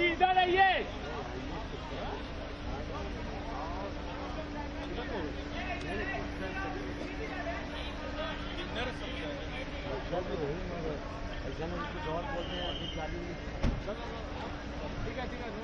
मोदी इधर आइए। ठीक है ठीक है।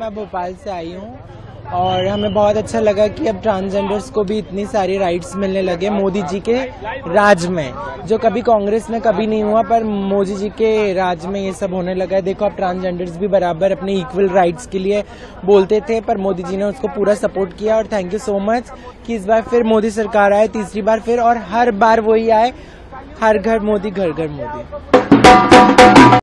मैं भोपाल से आई हूँ और हमें बहुत अच्छा लगा कि अब ट्रांसजेंडर्स को भी इतनी सारी राइट्स मिलने लगे मोदी जी के राज में, जो कभी कांग्रेस में कभी नहीं हुआ, पर मोदी जी के राज में ये सब होने लगा है। देखो, अब ट्रांसजेंडर्स भी बराबर अपने इक्वल राइट्स के लिए बोलते थे, पर मोदी जी ने उसको पूरा सपोर्ट किया। और थैंक यू सो मच कि इस बार फिर मोदी सरकार आए, तीसरी बार फिर, और हर बार वही आए, हर घर मोदी, घर घर मोदी।